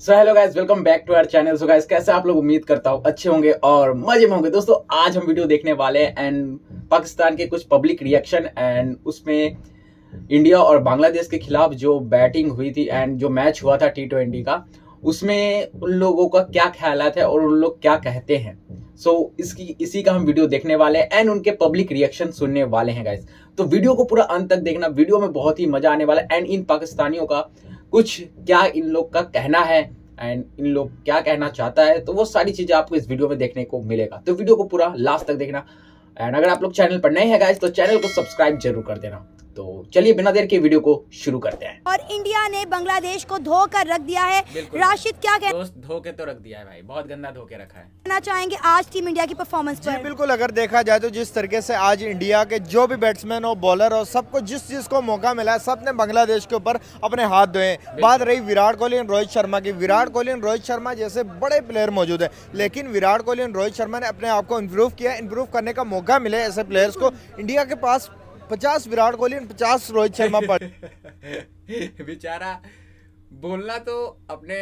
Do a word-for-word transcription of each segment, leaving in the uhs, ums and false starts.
So hello guys, welcome back to our channel. So guys, कैसे आप लोग? उम्मीद करता हूँ अच्छे होंगे और मजे में होंगे। दोस्तों, आज हम वीडियो देखने वाले हैं एंड पाकिस्तान के कुछ पब्लिक रिएक्शन एंड उसमें इंडिया और बांग्लादेश के खिलाफ जो बैटिंग हुई थी एंड जो मैच हुआ था टी ट्वेंटी का, उसमें उन लोगों का क्या ख्यालात है और उन लोग क्या कहते हैं। सो so, इसकी इसी का हम वीडियो देखने वाले हैं एंड उनके पब्लिक रिएक्शन सुनने वाले हैं गाइज। तो वीडियो को पूरा अंत तक देखना, वीडियो में बहुत ही मजा आने वाला है एंड इन पाकिस्तानियों का कुछ क्या इन लोग का कहना है एंड इन लोग क्या कहना चाहता है, तो वो सारी चीजें आपको इस वीडियो में देखने को मिलेगा। तो वीडियो को पूरा लास्ट तक देखना एंड अगर आप लोग चैनल पर नए हैं गाइज तो चैनल को सब्सक्राइब जरूर कर देना। तो चलिए बिना देर के वीडियो को शुरू करते हैं। और इंडिया ने बांग्लादेश को धो कर रख दिया है। राशिद, क्या कह दोस्त? धो के तो रख दिया है भाई, बहुत गंदा धो के रखा है। कहना चाहेंगे आज टीम इंडिया की परफॉर्मेंस पर? बिल्कुल, अगर देखा जाए तो जिस तरीके से आज इंडिया के जो भी बैट्समैन हो, बॉलर हो, सबको जिस चीज को मौका मिला है, सबने बांग्लादेश के ऊपर अपने हाथ धोए। बात रही विराट कोहली और रोहित शर्मा की, विराट कोहली और रोहित शर्मा जैसे बड़े प्लेयर मौजूद है, लेकिन विराट कोहली और रोहित शर्मा ने अपने आप को इम्प्रूव किया। इम्प्रूव करने का मौका मिला ऐसे प्लेयर्स को। इंडिया के पास पचास विराट कोहली और पचास रोहित शर्मा पर बेचारा बोलना तो अपने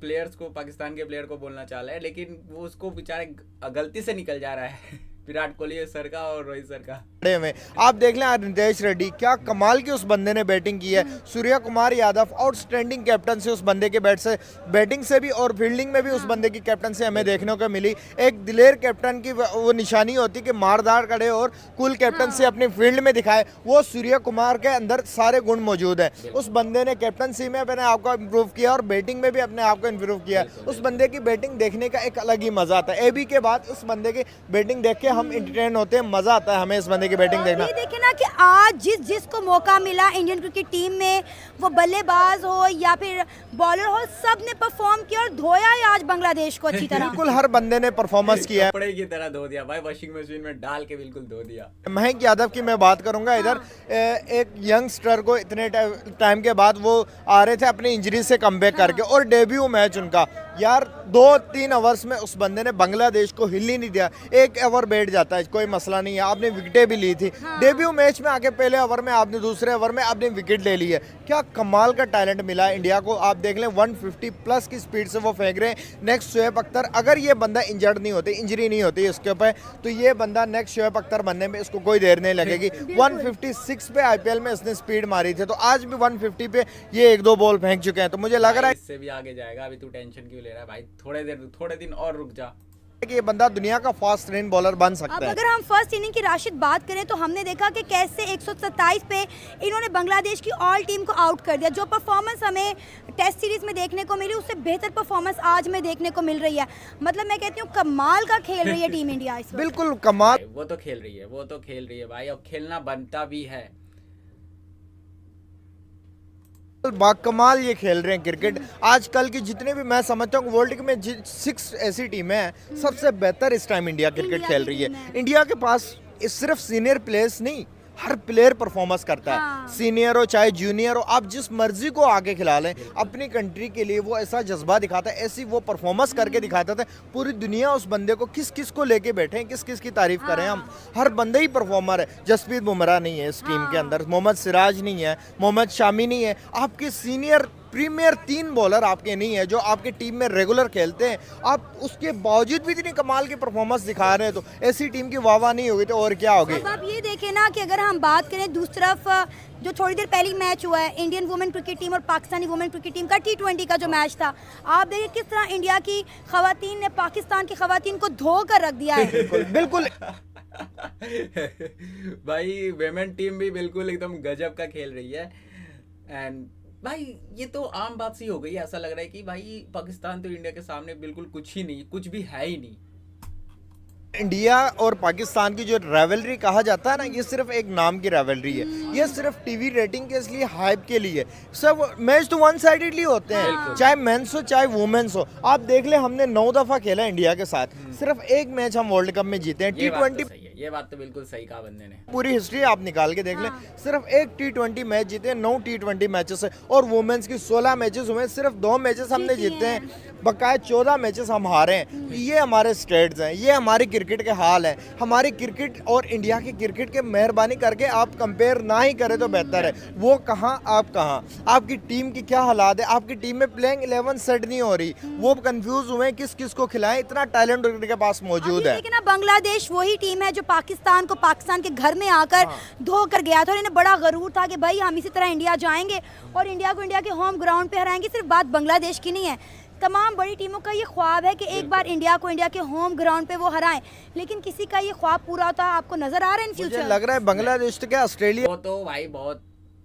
प्लेयर्स को, पाकिस्तान के प्लेयर को बोलना चाह रहा है, लेकिन वो उसको बेचारा गलती से निकल जा रहा है। विराट कोहली सर का और रोहित सर का में आप देख लें। रितेश रेड्डी, क्या कमाल की उस बंदे ने बैटिंग की है। सूर्य कुमार यादव, आउटस्टैंडिंग कैप्टन से उस बंदे के बैट से, बैटिंग से भी और फील्डिंग में भी उस बंदे की कैप्टन से हमें देखने को मिली। एक दिलेर कैप्टन की वो निशानी होती कि मारदार खड़े और कुल कैप्टन से अपने फील्ड में दिखाए। वो सूर्य कुमार के अंदर सारे गुण मौजूद है। उस बंदे ने कैप्टनसी में अपने आप को इम्प्रूव किया और बैटिंग में भी अपने आप को इम्प्रूव किया। उस बंदे की बैटिंग देखने का एक अलग ही मजा आता है। ए बी के बाद उस बंदे की बैटिंग देख के हम इंटरटेन होते हैं, मजा आता है हमें इस बंदे की बैटिंग देखना। देखे ना कि आज जिस जिस को मौका मिला इंडियन क्रिकेट टीम में, वो बल्लेबाज हो या फिर बॉलर हो, सब ने परफॉर्म किया और धोया है आज बांग्लादेश को अच्छी तरह। बिल्कुल हर बंदे ने परफॉर्मेंस किया है, कपड़े की तरह धो दिया भाई, वॉशिंग मशीन में डाल के बिल्कुल धो दिया। महक यादव की मैं बात करूंगा इधर, एक यंगस्टर को इतने टाइम के बाद वो आ रहे थे अपनी इंजरी से कम बैक करके, और डेब्यू मैच उनका यार। दो तीन ओवर्स में उस बंदे ने बांग्लादेश को हिल ही नहीं दिया। एक ओवर बैठ जाता है, कोई मसला नहीं है, आपने विकेटें भी ली थी। हाँ। डेब्यू मैच में आके पहले ओवर में आपने, दूसरे ओवर में आपने विकेट ले ली है। क्या कमाल का टैलेंट मिला है इंडिया को। आप देख लें एक सौ पचास प्लस की स्पीड से वो फेंक रहे हैं। नेक्स्ट शोएब अख्तर, अगर ये बंदा इंजर्ड नहीं होते, इंजरी नहीं होती इसके ऊपर, तो ये बंदा नेक्स्ट शोएब अख्तर बनने में इसको कोई देर नहीं लगेगी। वन फिफ्टी सिक्स पे आई पी एल में इसने स्पीड मारी थी, तो आज भी वन फिफ्टी पे ये एक दो बॉल फेंक चुके हैं। तो मुझे लग रहा है इससे भी आगे जाएगा। अभी तू टेंशन ले रहा है भाई, थोड़े देर थोड़े दिन और रुक जा कि ये बंदा दुनिया का फास्ट रेन बॉलर बन सकता अब है। अगर हम फर्स्ट इनिंग की राशिद बात करें तो हमने देखा कि कैसे एक सौ सत्ताईस पे इन्होंने बांग्लादेश की ऑल टीम को आउट कर दिया। जो परफॉर्मेंस हमें टेस्ट सीरीज में देखने को मिली, उससे बेहतर परफॉर्मेंस आज में देखने को मिल रही है। मतलब मैं कहती हूँ कमाल का खेल रही है टीम इंडिया इस वक्त। बिल्कुल कमाल, वो तो खेल रही है, वो तो खेल रही है भाई, और खेलना बनता भी है। बाकमाल ये खेल रहे हैं क्रिकेट। आजकल की जितने भी मैं समझता हूँ वर्ल्ड में सिक्स ऐसी टीमें हैं, सबसे बेहतर इस टाइम इंडिया क्रिकेट खेल रही है। इंडिया के पास सिर्फ सीनियर प्लेयर्स नहीं, हर प्लेयर परफॉर्मेंस करता है। सीनियर हो चाहे जूनियर हो, आप जिस मर्जी को आगे खिला लें, अपनी कंट्री के लिए वो ऐसा जज्बा दिखाता है, ऐसी वो परफॉर्मेंस करके दिखाता था। पूरी दुनिया उस बंदे को, किस किस को लेके बैठे हैं, किस किस की तारीफ करें हम। हर बंदे ही परफॉर्मर है। जसप्रीत बुमराह नहीं है इस टीम के अंदर, मोहम्मद सिराज नहीं है, मोहम्मद शामी नहीं है। आपके सीनियर प्रीमियर तीन बॉलर आपके नहीं है जो आपके टीम में रेगुलर खेलते हैं, आप उसके बावजूद भी इतनी कमाल की परफॉर्मेंस दिखा रहे हैं, तो ऐसी टीम की वाह वाह नहीं होगी तो और क्या होगी। अब आप ये देखें ना कि अगर हम बात करें दूसरी तरफ, जो थोड़ी देर पहले मैच हुआ है इंडियन वुमेन क्रिकेट टीम और पाकिस्तानी वुमेन क्रिकेट टीम का टी ट्वेंटी का जो मैच था, आप देखिए किस तरह इंडिया की खवातीन ने पाकिस्तान की खवातीन को धो कर रख दिया है। बिल्कुल भाई, वेमेन टीम भी बिल्कुल एकदम गजब का खेल रही है एंड भाई ये तो आम बात सी हो गई है। ऐसा लग रहा है कि भाई पाकिस्तान तो इंडिया के सामने बिल्कुल कुछ ही नहीं, कुछ भी है ही नहीं। इंडिया और पाकिस्तान की जो राइवलरी कहा जाता है ना, ये सिर्फ एक नाम की राइवलरी है, ये सिर्फ टीवी रेटिंग के इसलिए हाइप के लिए। सब मैच तो वन साइडेडली होते हैं, चाहे मेंस हो चाहे वुमेन्स हो। आप देख ले हमने नौ दफा खेला इंडिया के साथ, सिर्फ एक मैच हम वर्ल्ड कप में जीते हैं टी ट्वेंटी। ये बात तो बिल्कुल सही कहा बंदे ने। पूरी हिस्ट्री आप निकाल के देख हाँ। लें, सिर्फ एक टी ट्वेंटी मैच जीते, नौ टी ट्वेंटी मैचेस है और वुमेन्स की सोलह मैचेस हुए, सिर्फ दो मैचेस हमने जीते हैं, बकाया चौदह मैचेस हम हारे हैं। ये हमारे स्टेट्स हैं, ये हमारी क्रिकेट के हाल है। हमारी क्रिकेट और इंडिया की क्रिकेट के मेहरबानी करके आप कंपेयर ना ही करें तो बेहतर है। वो कहाँ आप कहाँ, आपकी टीम की क्या हालात है, आपकी टीम में प्लेइंग इलेवन सेट नहीं हो रही, वो कंफ्यूज हुए किस किस को खिलाएं, इतना टैलेंट उनके पास मौजूद है। लेकिन अब बांग्लादेश वही टीम है जो पाकिस्तान को पाकिस्तान के घर में आकर धो कर गया था और इन्हें बड़ा गरूर था कि भाई हम इसी तरह इंडिया जाएंगे और इंडिया को इंडिया के होम ग्राउंड पे हराएंगे। सिर्फ बात बांग्लादेश की नहीं है, तमाम बड़ी टीमों का ये ख्वाब है कि एक बार इंडिया को इंडिया के होम ग्राउंड पे वो हराएं, लेकिन किसी का ये ख्वाब पूरा होता आपको नजर आ रहा है इन फ्यूचर? लग रहा है बांग्लादेश क्या ऑस्ट्रेलिया, वो तो भाई बहुत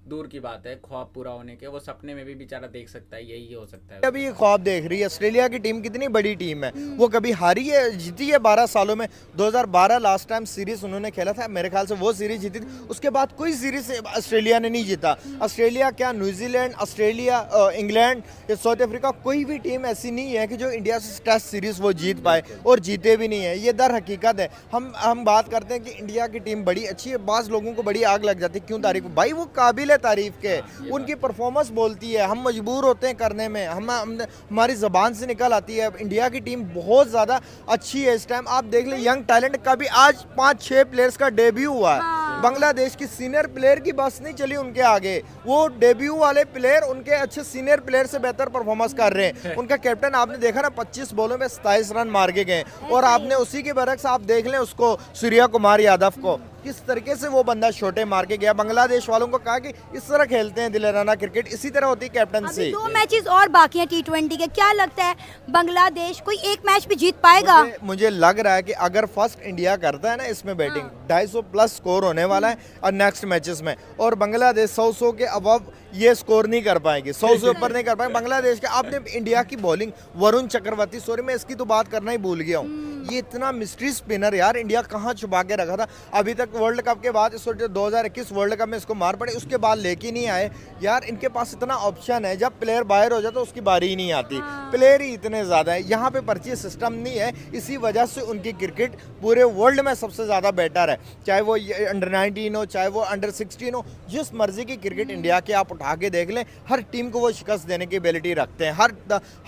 दूर की बात है। ख्वाब पूरा होने के वो सपने में भी बेचारा देख सकता है, यही हो सकता है। अभी ये ख्वाब देख रही है ऑस्ट्रेलिया की टीम, कितनी बड़ी टीम है, वो कभी हारी है, जीती है बारह सालों में। दो हज़ार बारह लास्ट टाइम सीरीज उन्होंने खेला था, मेरे ख्याल से वो सीरीज जीती थी, उसके बाद कोई सीरीज ऑस्ट्रेलिया ने नहीं जीता। ऑस्ट्रेलिया क्या, न्यूजीलैंड, ऑस्ट्रेलिया, इंग्लैंड या साउथ अफ्रीका, कोई भी टीम ऐसी नहीं है कि जो इंडिया से टेस्ट सीरीज वो जीत पाए, और जीते भी नहीं है। ये दर हकीकत है। हम हम बात करते हैं कि इंडिया की टीम बड़ी अच्छी है, बाज़ लोगों को बड़ी आग लग जाती है, क्यों तारीफ, भाई वो काबिल तारीफ के, उनकी परफॉर्मेंस बोलती है, हम मजबूर होते हैं करने में, हम हमारी ज़बान से निकल आती है। इंडिया की टीम बहुत ज़्यादा अच्छी है इस टाइम। आप देख लें यंग टैलेंट का भी आज पाँच छः प्लेयर्स का डेब्यू हुआ है। बांग्लादेश की सीनियर प्लेयर की बस नहीं चली उनके आगे, वो डेब्यू वाले प्लेयर उनके अच्छे सीनियर प्लेयर से बेहतर परफॉर्मेंस कर रहे हैं। उनका कैप्टन आपने देखा ना, पच्चीस बॉलों में सत्ताईस रन मार के गए, और आपने उसी के बरक्स आप देख लें उसको, सूर्या कुमार यादव को किस तरीके से वो बंदा छोटे मार के गया। बांग्लादेश वालों को कहा कि इस तरह खेलते हैं दिलराना क्रिकेट, इसी तरह होती है कैप्टनसी। दो मैचेस और बाकी हैं टी ट्वेंटी के, क्या लगता है बांग्लादेश कोई एक मैच भी जीत पाएगा? मुझे, मुझे लग रहा है कि अगर फर्स्ट इंडिया करता है ना इसमें बैटिंग, ढाई सौ प्लस स्कोर होने वाला है और नेक्स्ट मैचेस में, और बांग्लादेश सौ सौ के अबव ये स्कोर नहीं कर पाएगी, सौ से ऊपर नहीं कर पाएगी बांग्लादेश के। आपने इंडिया की बॉलिंग, वरुण चक्रवर्ती, सॉरी मैं इसकी तो बात करना ही भूल गया हूँ, ये इतना मिस्ट्री स्पिनर यार इंडिया कहाँ छुपा के रखा था। अभी तक वर्ल्ड कप के बाद, दो हज़ार इक्कीस वर्ल्ड कप में इसको मार पड़े, उसके बाद लेके नहीं आए यार। इनके पास इतना ऑप्शन है, जब प्लेयर बाहर हो जाता तो उसकी बारी ही नहीं आती, प्लेयर ही इतने ज़्यादा है। यहाँ पे पर्ची सिस्टम नहीं है, इसी वजह से उनकी क्रिकेट पूरे वर्ल्ड में सबसे ज़्यादा बेटर है, चाहे वो अंडर नाइनटीन हो, चाहे वो अंडर सिक्सटीन हो, जिस मर्जी की क्रिकेट इंडिया के आप उठा के देख लें, हर टीम को वो शिकस्त देने की एबिलिटी रखते हैं। हर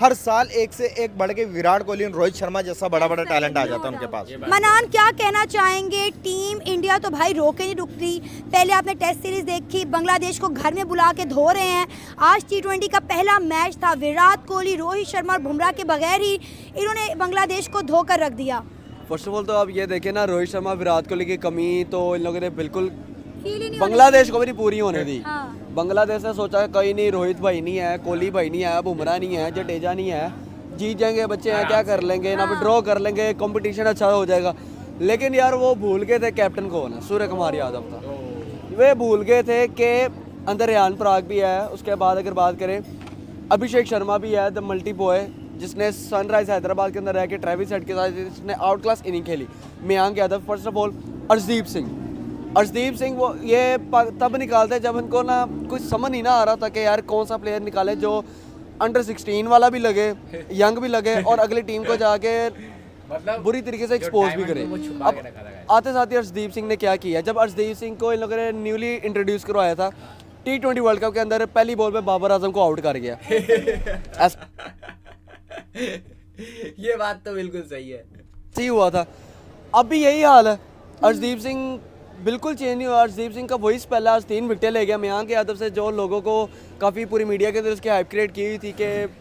हर साल एक से एक बढ़ के विराट कोहली और रोहित शर्मा जैसा बड़ा बड़ा टैलेंट आ जाता है उनके पास। मनान क्या कहना चाहेंगे, टीम इंडिया तो भाई रोके नहीं रुकती, पहले आपने टेस्ट सीरीज देखी, बांग्लादेश को घर में बुला के धो रहे हैं। आज टी ट्वेंटी का पहला मैच था, विराट कोहली, रोहित शर्मा और बुमराह के बगैर ही इन्होंने बांग्लादेश को धोकर रख दिया। फर्स्ट ऑफ ऑल तो आप ये देखें ना, रोहित शर्मा विराट कोहली की कमी तो इन लोगों ने बिल्कुल बांग्लादेश को भी पूरी होने दी। बांग्लादेश ने सोचा कहीं नहीं, रोहित भाई नहीं है, कोहली भाई नहीं है, बुमराह नहीं है, जडेजा नहीं है, जीत जाएंगे बच्चे हैं, क्या कर लेंगे ना, ड्रॉ कर लेंगे, कंपटीशन अच्छा हो जाएगा। लेकिन यार वो भूल गए थे कैप्टन को ना, सूर्य कुमार यादव था, वे भूल गए थे कि अंदर रियान पराग भी है, उसके बाद अगर बात करें अभिषेक शर्मा भी है, द मल्टी बॉय, जिसने सनराइज हैदराबाद के अंदर रह के ट्रेविस हेड के साथ जिसने आउट क्लास इनिंग खेली, Mayank Yadav, first of all Arshdeep Singh, Arshdeep Singh वो ये तब निकालते जब उनको ना कुछ समझ ही ना आ रहा था कि यार कौन सा प्लेयर निकाले जो अंडर सिक्सटीन वाला भी लगे, यंग भी लगे और अगली टीम को जाके मतलब बुरी तरीके से एक्सपोज भी करे। अब आते साथ ही अर्शदीप सिंह ने क्या किया, जब अर्शदीप सिंह को इन लोगों ने न्यूली इंट्रोड्यूस करवाया था टी ट्वेंटी वर्ल्ड कप के अंदर, पहली बॉल में बाबर आजम को आउट कर गया। ये बात तो बिल्कुल सही है, सही हुआ था। अब भी यही हाल है, अर्शदीप सिंह बिल्कुल चेंज नहीं हुआ, अर्शदीप सिंह का वही स्पेल है, आज तीन विकेटें ले गया मयांक यादव से, जो लोगों को काफ़ी पूरी मीडिया के अंदर उसकी हाइप क्रिएट की हुई थी कि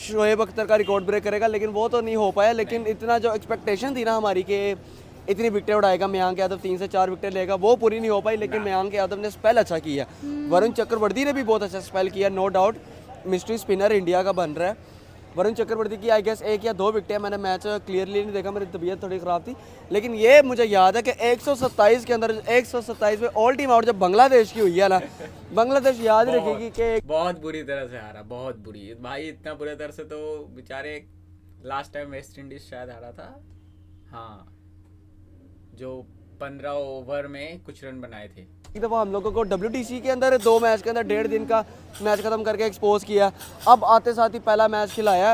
शोएब अख्तर का रिकॉर्ड ब्रेक करेगा, लेकिन वो तो नहीं हो पाया। लेकिन इतना जो एक्सपेक्टेशन थी ना हमारी कि इतनी विकेटें उड़ाएगा मयांक यादव, तीन से चार विकेटें लेगा, वो पूरी नहीं हो पाई। लेकिन मयांक यादव ने स्पेल अच्छा किया, वरुण चक्रवर्ती ने भी बहुत अच्छा स्पेल किया, no doubt mystery spinner India का बन रहा है। वरुण चक्रवर्ती की आई गेस एक या दो विकेटें, मैंने मैच क्लियरली नहीं देखा, मेरी तबीयत थोड़ी ख़राब थी, लेकिन ये मुझे याद है कि एक सौ सत्ताईस के अंदर एक सौ सत्ताईस में ऑल टीम आउट जब बांग्लादेश की हुई है ना, बांग्लादेश याद रखेगी कि बहुत बुरी तरह से हारा, बहुत बुरी भाई, इतना बुरी तरह से तो बेचारे। लास्ट टाइम वेस्ट इंडीज शायद हारा था हाँ, जो पंद्रह ओवर में कुछ रन बनाए थे। एक दफ़ा हम लोगों को डब्ल्यूटीसी के अंदर दो मैच के अंदर डेढ़ दिन का मैच खत्म करके एक्सपोज किया। अब आते साथ ही पहला मैच खिलाया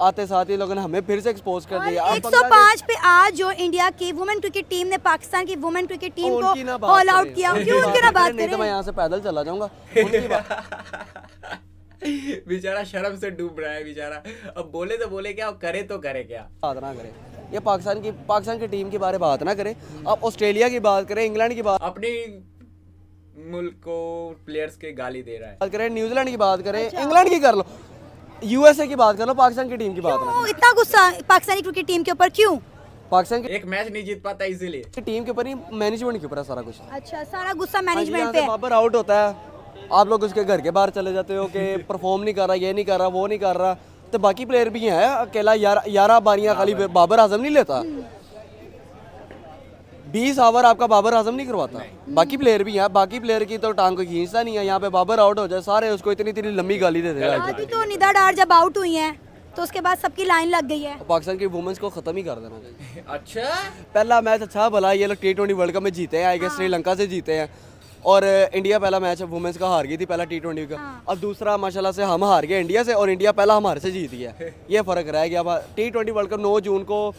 आते साथ ही लोगों ने हमें फिर से एक्सपोज कर दिया। एक सौ पाँच पे आज जो इंडिया की वुमेन क्रिकेट टीम ने पाकिस्तान की वुमेन क्रिकेट टीम को ऑल आउट किया, क्यों उनकी ना बात करें? मैं यहाँ से पैदल चला जाऊंगा। बेचारा शर्म से डूब रहा है बेचारा, अब बोले तो बोले क्या और करे तो करे क्या। बात ना करे ये पाकिस्तान की पाकिस्तान की टीम के बारे में बात ना करें, आप ऑस्ट्रेलिया की बात करें, इंग्लैंड की बात, अपने मुल्क को प्लेयर्स के गाली दे रहा है, बात करें न्यूजीलैंड की, बात करें इंग्लैंड की कर लो, यूएसए की बात कर लो, पाकिस्तान की टीम की बात ना। इतना गुस्सा पाकिस्तानी क्रिकेट टीम के ऊपर क्यों? पाकिस्तान एक मैच नहीं जीत पाता इसीलिए, टीम के ऊपर ही मैनेजमेंट के ऊपर है सारा कुछ। अच्छा, सारा गुस्सा मैनेजमेंट पे। बाबर आउट होता है, आप लोग उसके घर के बाहर चले जाते हो कि परफॉर्म नहीं कर रहा, ये नहीं कर रहा, वो नहीं कर रहा, तो बाकी प्लेयर भी हैं, अकेला ग्यारह बारियां खाली बाबर आजम नहीं लेता, बीस ओवर आपका बाबर आजम नहीं करवाता, नहीं। बाकी प्लेयर भी हैं, बाकी प्लेयर की तो टांग को खींचता नहीं है, यहाँ पे बाबर आउट हो जाए सारे उसको इतनी इतनी लंबी गाली दे देगा। तो निदा डार जब आउट हुई हैं तो उसके बाद सबकी लाइन लग गई है। पाकिस्तान की वुमेन्स को खत्म ही कर देना चाहिए। अच्छा, पहला मैच अच्छा भला ये लोग टी ट्वेंटी वर्ल्ड कप में जीते हैं, आई गेस श्रीलंका से जीते हैं, और इंडिया पहला मैच वुमेन्स का हार गई थी, पहला टी ट्वेंटी का, अब दूसरा माशाल्लाह से हम हार गए इंडिया से और इंडिया पहला हमारे से जीत गया। ये फर्क रह गया। अब टी ट्वेंटी वर्ल्ड कप नौ जून को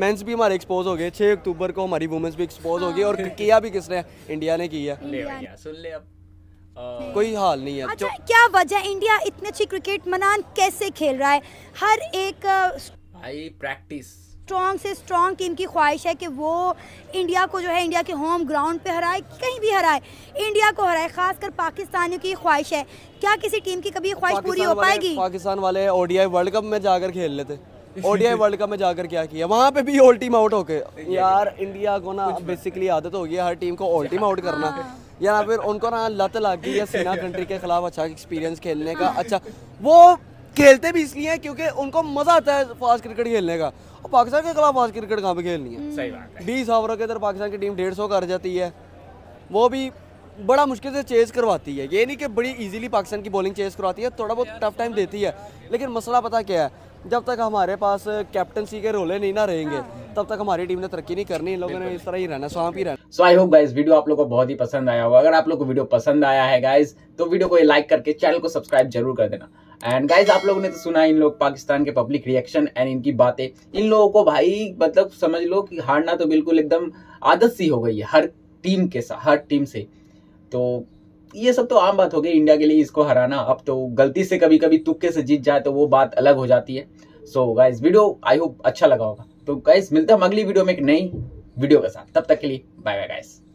मेंस भी हमारे एक्सपोज हो गए, छह अक्टूबर को हमारी वुमेन्स भी एक्सपोज हो गई, और किया भी किसने? इंडिया ने किया। सुन ले अब आ... कोई हाल नहीं है। अच्छा, क्या वजह इंडिया इतनी अच्छी क्रिकेट मनान कैसे खेल रहा है? हर एक भाई प्रैक्टिस, स्ट्रॉन्ग से स्ट्रॉन्ग टीम की ख्वाहिश है कि वो इंडिया को जो है इंडिया के होम ग्राउंड पे हराए, कहीं भी हराए, इंडिया को हराए, खासकर पाकिस्तानियों की ख्वाहिश है। क्या किसी टीम की कभी ख्वाहिश पूरी हो पाएगी? पाकिस्तान वाले ओडीआई वर्ल्ड कप में जाकर खेल लेते, ओडीआई वर्ल्ड कप में जाकर क्या किया, वहाँ पे भी ऑल टीम आउट होके। यार इंडिया को ना बेसिकली आदत हो गई है हर टीम को ऑल टीम आउट करना, या फिर उनको ना लत लग गई है सीना कंट्री के खिलाफ अच्छा एक्सपीरियंस खेलने का। अच्छा, वो खेलते भी इसलिए क्योंकि उनको मजा आता है फास्ट क्रिकेट खेलने का, और पाकिस्तान के खिलाफ फास्ट क्रिकेट कहाँ पे खेलनी है? सही बात है। बीस ओवरों के अंदर पाकिस्तान की टीम डेढ़ सौ कर जाती है, वो भी बड़ा मुश्किल से चेस करवाती है, ये नहीं कि बड़ी इजीली पाकिस्तान की बॉलिंग चेस करवाती है, थोड़ा बहुत टफ टाइम देती है। लेकिन मसला पता क्या है, जब तक हमारे पास कैप्टनसी के रोले नहीं ना रहेंगे तब तक हमारी टीम ने तरक्की नहीं करनी, लोगों ने इस तरह ही रहना, सांप ही रहना। So I hope guys video आप लोगों को बहुत ही पसंद आया होगा। अगर आप लोगों को वीडियो पसंद आया है गाइस तो वीडियो को लाइक करके चैनल को सब्सक्राइब जरूर कर देना। एंड गाइज आप लोगों ने तो सुना इन लोग पाकिस्तान के पब्लिक रिएक्शन एंड इनकी बातें, इन लोगों को भाई मतलब समझ लो कि हारना तो बिल्कुल एकदम आदत सी हो गई है हर टीम के साथ, हर टीम से। तो ये सब तो आम बात हो गई इंडिया के लिए इसको हराना, अब तो गलती से कभी कभी तुक्के से जीत जाए तो वो बात अलग हो जाती है। So guys video I hope अच्छा लगा होगा। तो गाइस मिलते हैं हम अगली वीडियो में एक नई वीडियो के साथ, तब तक के लिए बाय बाय गाइस।